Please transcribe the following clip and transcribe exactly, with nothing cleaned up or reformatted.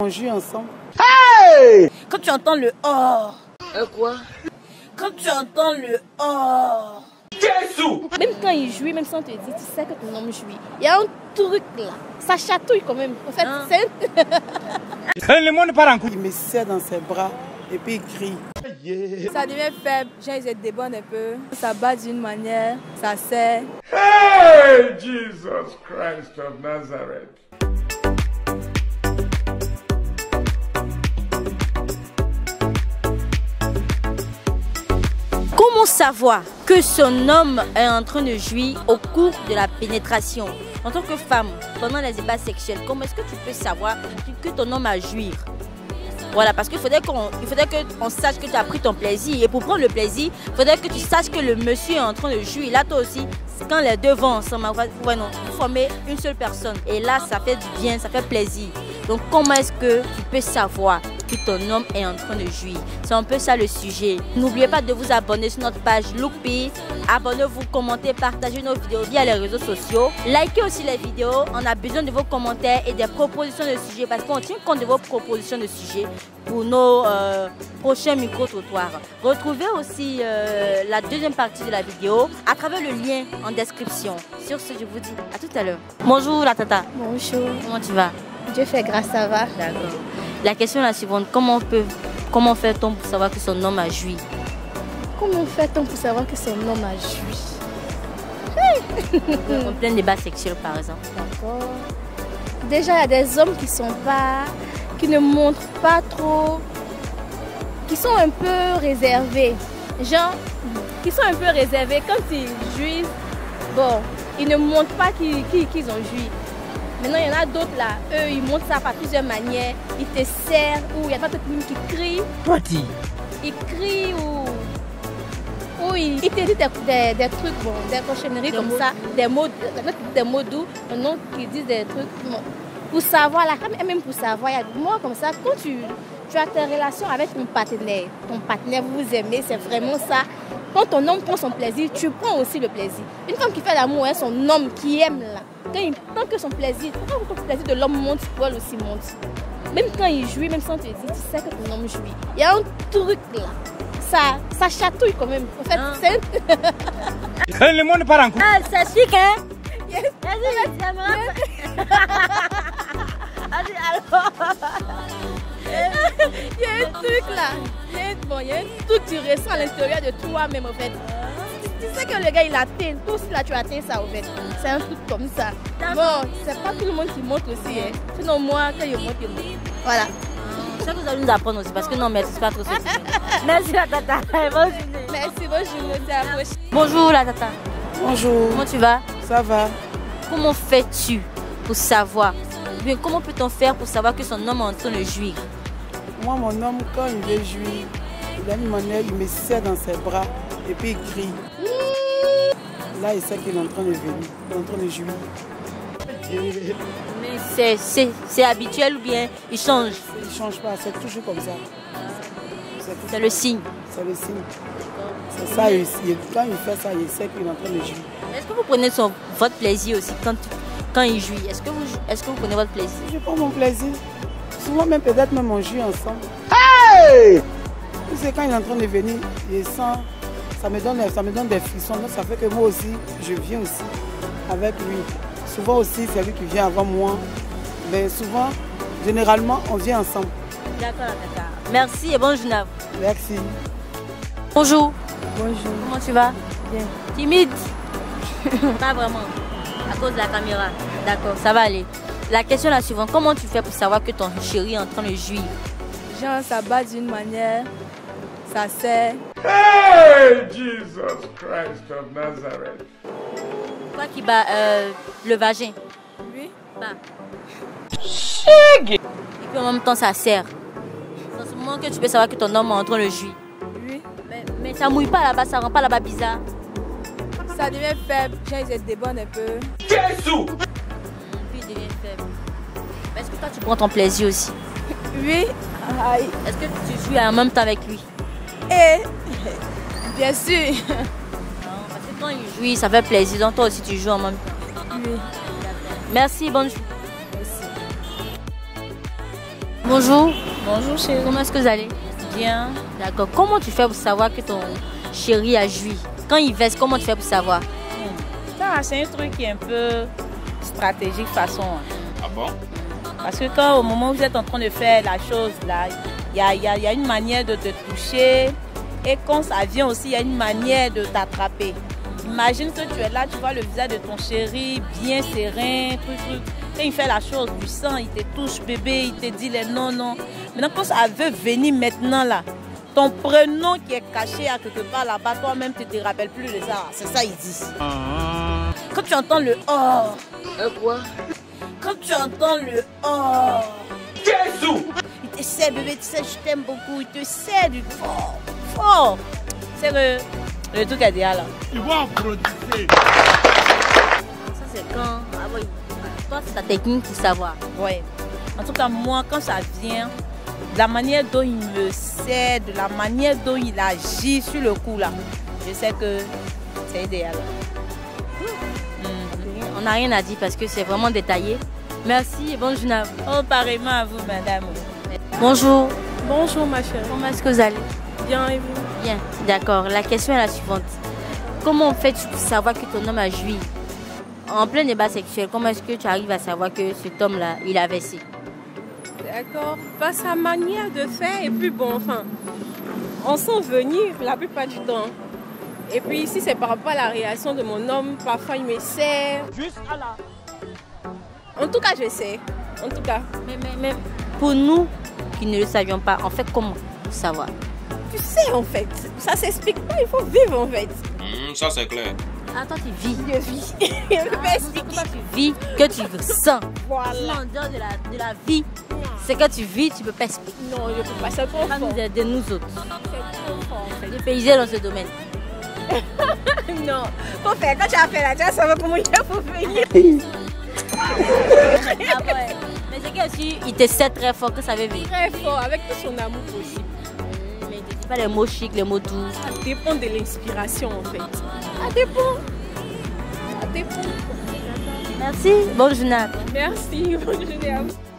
On joue ensemble. Hey! Quand tu entends le oh. Euh quoi? Quand tu entends le oh. Jésus! Même quand il jouit, même sans te dire, tu sais que ton homme jouit. Il y a un truc là. Ça chatouille quand même. En fait, ah. c'est. Le monde part en couille. Il me serre dans ses bras et puis il crie. Yeah. Ça devient faible. Genre, ils se débordent un peu. Ça bat d'une manière, ça serre. Hey! Jesus Christ of Nazareth! Comment savoir que son homme est en train de jouir au cours de la pénétration? En tant que femme, pendant les débats sexuels, comment est-ce que tu peux savoir que ton homme a jouir? Voilà, parce qu'il faudrait qu'on qu'on sache que tu as pris ton plaisir. Et pour prendre le plaisir, il faudrait que tu saches que le monsieur est en train de jouir. Là, toi aussi, quand les deux vont ensemble, ouais, non, vous formez une seule personne. Et là, ça fait du bien, ça fait plaisir. Donc, comment est-ce que tu peux savoir que ton homme est en train de jouir? C'est un peu ça le sujet. N'oubliez pas de vous abonner sur notre page Loopy. Abonnez-vous, commentez, partagez nos vidéos via les réseaux sociaux. Likez aussi les vidéos. On a besoin de vos commentaires et des propositions de sujets parce qu'on tient compte de vos propositions de sujets pour nos euh, prochains micro-trottoirs. Retrouvez aussi euh, la deuxième partie de la vidéo à travers le lien en description. Sur ce, je vous dis à tout à l'heure. Bonjour la tata. Bonjour. Comment tu vas? Dieu fait grâce, ça va. D'accord. La question est la suivante. Comment, comment fait-on pour savoir que son homme a joui? Comment fait-on pour savoir que son homme a joui? En plein débat sexuel, par exemple. D'accord. Déjà, il y a des hommes qui sont pas... qui ne montrent pas trop, qui sont un peu réservés. Genre, qui sont un peu réservés. Quand ils jouissent, bon, ils ne montrent pas qu'ils qu'ils ont joui. Maintenant, il y en a d'autres là. Eux, ils montrent ça par plusieurs manières. Ils te serrent ou il y a pas d'autres qui crient. Party. Ils crient ou... ou ils, ils te disent des, des, des trucs, bon, des cochonneries comme mots. ça. Des mots, des mots doux. Non, ils disent des trucs... Bon. Pour savoir, la femme, même pour savoir, il y a des mots comme ça. Quand tu, tu as tes relations avec ton partenaire, ton partenaire, vous vous aimez, c'est vraiment ça. Quand ton homme prend son plaisir, tu prends aussi le plaisir. Une femme qui fait l'amour, hein, son homme qui aime là. Quand il prend que son plaisir, quand le plaisir de l'homme monte, toi aussi monte. Même quand il jouit, même sans te dire, tu sais que ton homme jouit. Il y a un truc là. Ça, ça chatouille quand même. En fait, ah. c'est... Le monde part en couille. Ah, ça chic, hein? Yes. Vas-y, vas-y, vas-y. Allez, alors, il y a un truc là, il y a un, bon, il y a un truc que tu ressens à l'intérieur de toi-même en fait. Tu sais que le gars il atteint, toi aussi là tu atteins ça en fait. C'est un truc comme ça. Bon, c'est pas tout le monde qui monte aussi, hein. Sinon moi quand je monte, je monte. Voilà. Ça vous allez nous apprendre aussi parce que non, mais c'est pas trop ça. Merci la tata, bonne journée. Merci, bonjour. Bonjour la tata. Bonjour. Comment tu vas? Ça va. Comment fais-tu pour savoir? Mais comment peut-on faire pour savoir que son homme est en train de jouir? Moi, mon homme, quand il veut jouir, il a une manière, il me serre dans ses bras et puis il crie. Mmh. Là, il sait qu'il est en train de venir, il est en train de jouir. Mais c'est habituel ou bien il change? Il ne change pas, c'est toujours comme ça. C'est le signe. C'est le signe. C'est ça, il, il, quand il fait ça, il sait qu'il est en train de jouir. Est-ce que vous prenez son, votre plaisir aussi quand tu... Quand il jouit, est-ce que, est que vous prenez votre plaisir? Je prends mon plaisir. Souvent même peut-être même on joue ensemble. Hey! C'est quand il est en train de venir, il sent, ça me donne, ça me donne des frissons. Donc ça fait que moi aussi, je viens aussi avec lui. Souvent aussi, c'est lui qui vient avant moi. Mais souvent, généralement, on vient ensemble. D'accord, d'accord. Merci et bonne journée à vous. Merci. Bonjour. Bonjour. Comment tu vas? Bien. Timide? Pas vraiment. À cause de la caméra. D'accord, ça va aller. La question est la suivante. Comment tu fais pour savoir que ton chéri est en train de jouir? Genre, ça bat d'une manière, ça serre. Hey, Jesus Christ of Nazareth. Quoi qui bat euh, le vagin? Oui. Bah. Chig. Et puis en même temps, ça serre. C'est en ce moment que tu peux savoir que ton homme est en train de jouir. Oui. Mais, mais ça mouille pas là-bas, ça rend pas là-bas bizarre. Ça devient faible, genre ils se débordent un peu. Jésus! Puis il devient faible. Est-ce que toi tu prends ton plaisir aussi? Oui. Est-ce que tu joues en même temps avec lui? Eh, bien sûr. Non, parce que quand il joue, ça fait plaisir. Donc toi aussi tu joues en même temps. Oui. Merci, bonne journée. Merci. Bonjour. Bonjour chérie. Comment est-ce que vous allez? Bien. D'accord. Comment tu fais pour savoir que ton chéri a joui? Quand il verse, comment tu fais pour savoir? Ça, c'est un truc qui est un peu stratégique façon. Ah bon? Parce que quand au moment où vous êtes en train de faire la chose, là, il y a, y a, y a une manière de te toucher. Et quand ça vient aussi, il y a une manière de t'attraper. Imagine que tu es là, tu vois le visage de ton chéri, bien serein, truc, truc. Quand il fait la chose du sang, il te touche bébé, il te dit les non, non. Maintenant, quand ça veut venir maintenant là, ton prénom qui est caché à quelque part là-bas, toi-même, tu ne te rappelles plus de ça. C'est ça qu'ils disent. Ah. Quand tu entends le « oh », quoi? Quand tu entends le « oh », Jésus! Il te sait, bébé, tu sais, je t'aime beaucoup. Il te sait du fort, fort. C'est le, le truc à dire là. Tu vas produire. Ça, c'est quand? Ah oui. Toi, c'est ta technique pour savoir. Oui. En tout cas, moi, quand ça vient... De la manière dont il me sert, de la manière dont il agit sur le coup là, je sais que c'est idéal. Mmh. On n'a rien à dire parce que c'est vraiment détaillé. Merci et bonne journée à vous. Oh, pareillement à vous, madame. Bonjour. Bonjour, ma chère. Comment est-ce que vous allez? Bien, et vous? Bien, d'accord. La question est la suivante. Comment fais-tu pour savoir que ton homme a joui? En plein débat sexuel, comment est-ce que tu arrives à savoir que cet homme-là, il a versé? D'accord, pas sa manière de faire et puis bon, enfin, on sent venir la plupart du temps. Et puis ici, c'est par rapport à la réaction de mon homme, parfois il me sert. Juste à la... En tout cas, je sais, en tout cas. Mais, mais, mais pour nous qui ne le savions pas, en fait, comment savoir? Tu sais, en fait, ça s'explique pas, il faut vivre, en fait. Mmh, ça, c'est clair. Attends, tu vis. Je vis. Je ah, vais expliquer. Quand tu vis, que tu sens. Voilà. En dehors de la, de la vie, c'est que tu vis, tu peux pas expliquer. Non, je peux pas. C'est trop fort. De, de nous autres. C'est trop fort. En fait. Les paysans dans ce domaine. Non. Faut faire. Quand tu as fait là, tu as savoir comment il faut venir. Ah ouais. Mais c'est que aussi, il te sait très fort que ça veut venir. Très fort, avec tout son amour possible. Mais il ne dit pas les mots chics, les mots doux. Ça dépend de l'inspiration en fait. À tes ponts. À tes ponts. Merci. Bonne journée. Merci. Bonne journée à vous.